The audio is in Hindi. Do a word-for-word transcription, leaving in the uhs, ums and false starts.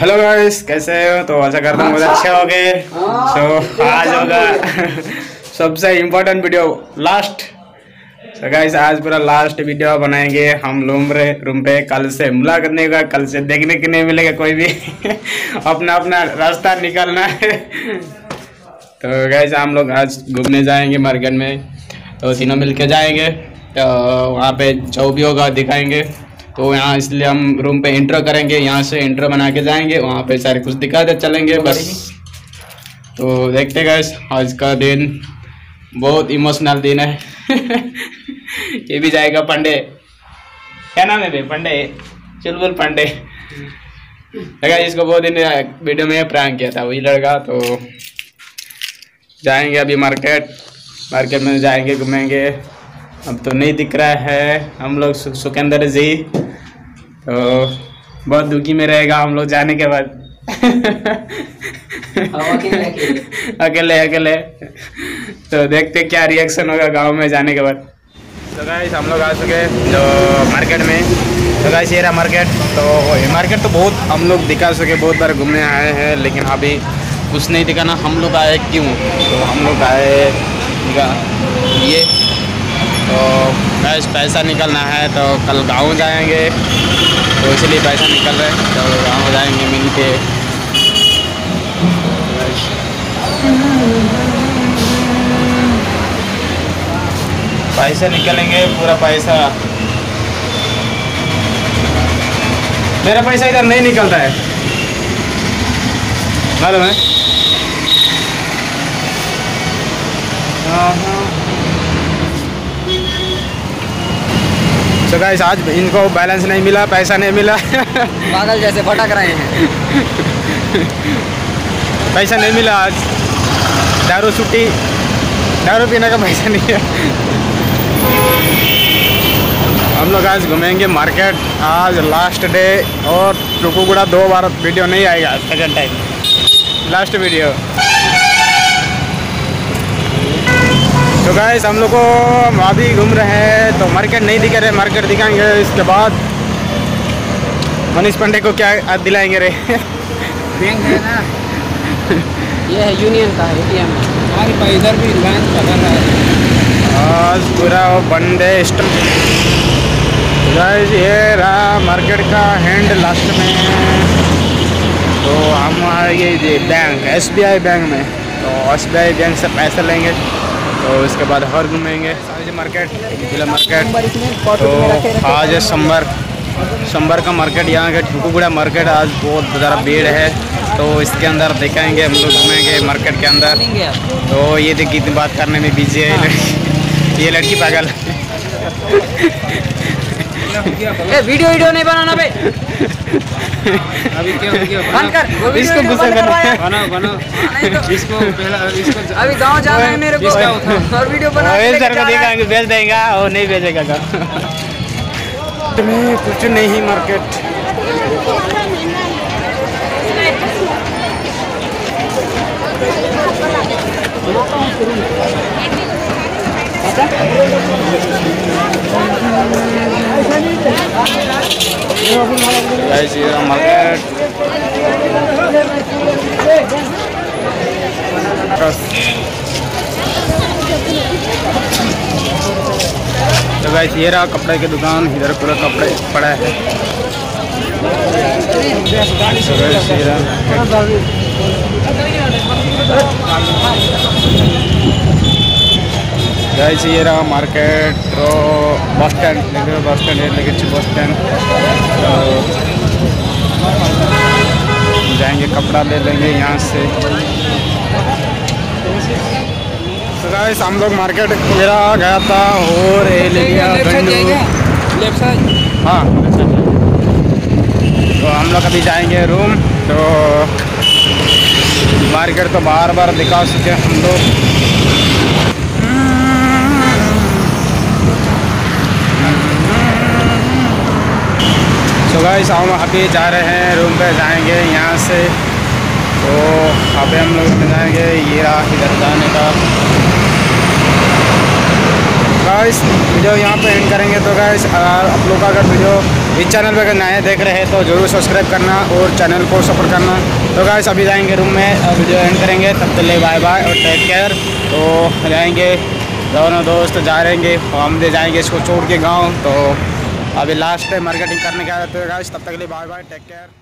हेलो गाइस, कैसे हो? तो आशा करता हूँ बहुत अच्छे हो गए। सो आज होगा सबसे important video last. So guys आज पूरा लास्ट वीडियो बनाएंगे हम रूम रे रूम पे। कल से मुलाकात नहीं होगा, कल से देखने के नहीं मिलेगा कोई भी। अपना अपना रास्ता निकालना है। तो गाइस हम लोग आज घूमने जाएंगे मार्केट में, तो तीनों मिल के जाएँगे। तो वहाँ पे जो भी होगा दिखाएंगे। तो यहाँ इसलिए हम रूम पे इंट्रो करेंगे, यहाँ से इंट्रो बना के जाएंगे, वहाँ पे सारे कुछ दिखाते चलेंगे बस। तो देखते गाइस, आज का दिन बहुत इमोशनल दिन है। ये भी जाएगा पांडे, क्या नाम है भाई? पांडे, चुलबुल पांडे। गाइस इसको बहुत दिन वीडियो में प्रैंक किया था वही लड़का। तो जाएंगे अभी मार्केट, मार्केट में जाएंगे घूमेंगे। अब तो नहीं दिख रहा है हम लोग सुखेंद्र जी, तो बहुत दुखी में रहेगा हम लोग जाने के बाद। अकेले अकेले। तो देखते क्या रिएक्शन होगा गांव में जाने के बाद। तो गाइस हम लोग आ चुके जो मार्केट में। तो गाइस ये रहा मार्केट। तो मार्केट तो बहुत हम लोग दिखा सके, बहुत बार घूमने आए हैं, लेकिन अभी कुछ नहीं दिखाना। हम लोग आए क्यों? तो हम लोग आए ये तो बस पैसा निकलना है। तो कल गांव जाएंगे, तो इसलिए पैसा निकल रहे हैं। तो गांव जाएंगे मिल के। पैसा निकलेंगे, पूरा पैसा। मेरा पैसा इधर नहीं निकलता है, मालूम है? हाँ। तो गाइस आज इनको बैलेंस नहीं मिला, पैसा नहीं मिला। पागल जैसे भटक रहे हैं। पैसा नहीं मिला आज, दारू छुट्टी, दारू पीने का पैसा नहीं है। हम लोग आज घूमेंगे मार्केट, आज लास्ट डे। और तुक्कुगुड़ा दो बार वीडियो नहीं आएगा, सेकेंड टाइम लास्ट वीडियो। तो गाइस हम लोग को अभी घूम रहे हैं, तो मार्केट नहीं दिखा रहे, मार्केट दिखाएंगे इसके बाद। मनीष पांडे को क्या आज दिलाएंगे रे? बैंक है ना, ये है यूनियन का ए टी एम। आज इधर भी लाइन लगा रहा है, आज पूरा बंद है स्टॉप। गाइस ये रहा मार्केट का हैंड लास्ट में। तो हम आए ये bank S B I bank में, तो एस बी आई बैंक से पैसा लेंगे। तो इसके बाद हर घूमेंगे सारे मार्केट, जिला मार्केट। तो आज है संबर संबर का मार्केट, यहाँ का तुक्कुगुड़ा मार्केट। आज बहुत ज़्यादा भीड़ है, तो इसके अंदर दिखाएंगे हम लोग, घूमेंगे मार्केट के अंदर। तो ये देखिए इतनी बात करने में बिजी है लड़की, ये लड़की पागल। ए, वीडियो वीडियो नहीं बनाना बे। अभी क्या हो गया? बंद कर इसको, गुस्सा कर। बना बना इसको, पहला इसको। अभी गांव जाना है मेरे को, और वीडियो बना के सर को देंगे, बेच देगा। और नहीं बेचेगा का तुम्हें कुछ नहीं। मार्केट गाइस ये रहा कपड़े की दुकान, इधर पूरा कपड़े पड़ा है। गाइस ये रहा मार्केट, तो बस स्टैंड, लेकिन बस स्टैंड है, लेकिन बस स्टैंड। तो जाएंगे कपड़ा ले लेंगे यहाँ से। तो गाइस हम लोग मार्केट मेरा गया था और ये ले गया लेफ्ट साइड। हाँ तो हम लोग अभी जाएंगे रूम। तो मार्केट तो बार बार दिखा चुके हम लोग। तो गाइस हम अभी जा रहे हैं रूम पे, जाएंगे यहाँ से। तो अभी हम लोग जाएंगे, ये रहा इधर जाने का। गाइस वीडियो यहाँ पे एंड करेंगे। तो गाइस आप लोग का अगर वीडियो इस चैनल पे अगर नए देख रहे हैं तो जरूर सब्सक्राइब करना और चैनल को सपोर्ट करना। तो गाइस अभी जाएंगे रूम में, वीडियो एंड करेंगे, तब तक ले बाय बाय और टेक केयर। तो जाएंगे दोनों दोस्त जा रहेंगे, हम ले जाएंगे इसको छोड़ के गाँव। तो अभी लास्ट टाइम मार्केटिंग करने के आए। तो गाइस तब तक ले बाय बाय, टेक केयर।